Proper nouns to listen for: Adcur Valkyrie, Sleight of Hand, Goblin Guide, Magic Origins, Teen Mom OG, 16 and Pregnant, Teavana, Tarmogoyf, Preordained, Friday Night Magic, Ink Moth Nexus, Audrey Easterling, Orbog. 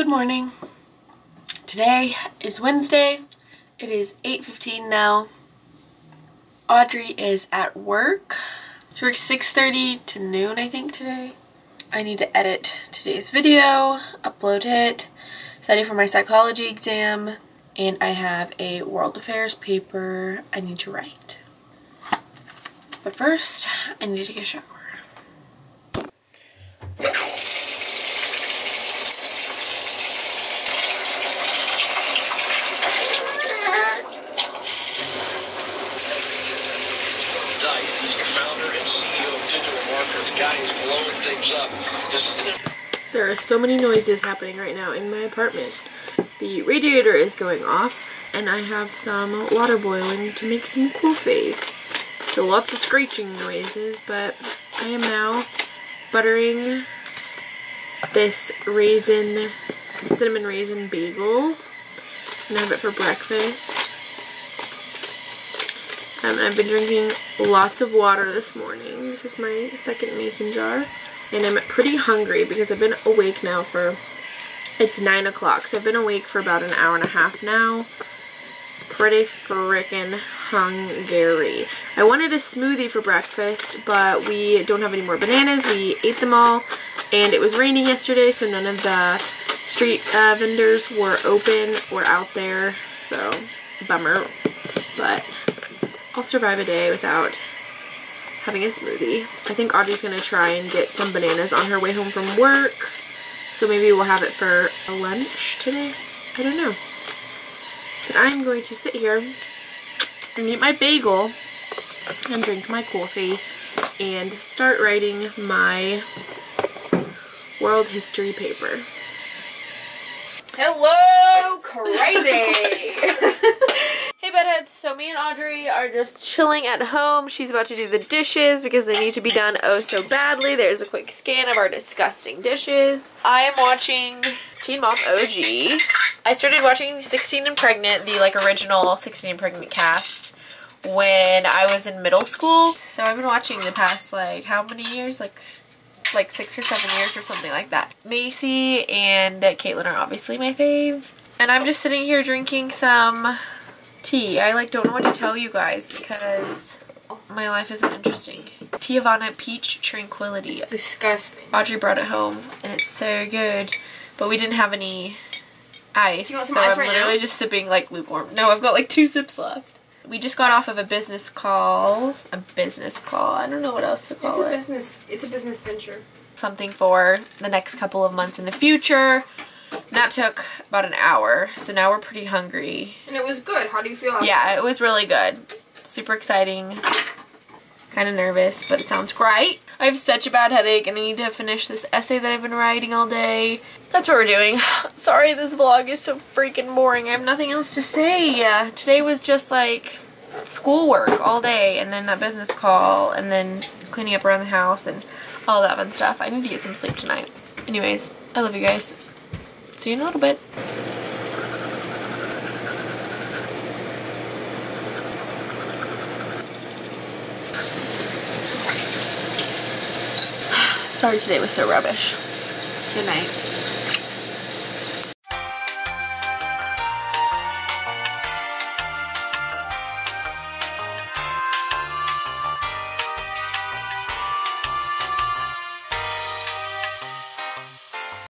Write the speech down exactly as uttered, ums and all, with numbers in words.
Good morning. Today is Wednesday. It is eight fifteen now. Audrey is at work. She works six thirty to noon, I think, today. I need to edit today's video, upload it, study for my psychology exam, and I have a world affairs paper I need to write. But first, I need to take a shower. There are so many noises happening right now in my apartment. The radiator is going off, and I have some water boiling to make some coffee. So lots of screeching noises, but I am now buttering this raisin, cinnamon raisin bagel, and I have it for breakfast. Um, I've been drinking lots of water this morning. This is my second mason jar. And I'm pretty hungry because I've been awake now for, it's nine o'clock, so I've been awake for about an hour and a half now. Pretty frickin' hungry. I wanted a smoothie for breakfast, but we don't have any more bananas. We ate them all, and it was raining yesterday, so none of the street uh, vendors were open or out there, so bummer, but I'll survive a day without having a smoothie. I think Audrey's gonna try and get some bananas on her way home from work. So maybe we'll have it for a lunch today. I don't know. But I'm going to sit here and eat my bagel and drink my coffee and start writing my world history paper. Hello, crazy! Hey bedheads, so me and Audrey are just chilling at home. She's about to do the dishes because they need to be done oh so badly. There's a quick scan of our disgusting dishes. I am watching Teen Mom O G. I started watching sixteen and Pregnant, the like original sixteen and Pregnant cast, when I was in middle school. So I've been watching the past like how many years? Like like six or seven years or something like that. Macy and Caitlin are obviously my fave. And I'm just sitting here drinking some tea. I like don't know what to tell you guys because my life isn't interesting. Teavana Peach Tranquility. It's disgusting. Audrey brought it home and it's so good. But we didn't have any ice. You want some so ice I'm right literally now? Just sipping like lukewarm. No, I've got like two sips left. We just got off of a business call. A business call. I don't know what else to call it's a it. Business, it's a business venture. Something for the next couple of months in the future. And that took about an hour, so now we're pretty hungry. And it was good. How do you feel after? Yeah, it was really good. Super exciting. Kind of nervous, but it sounds great. I have such a bad headache, and I need to finish this essay that I've been writing all day. That's what we're doing. Sorry this vlog is so freaking boring. I have nothing else to say. Yeah, today was just like schoolwork all day, and then that business call, and then cleaning up around the house, and all that fun stuff. I need to get some sleep tonight. Anyways, I love you guys. See you in a little bit. Sorry today was so rubbish. Good night.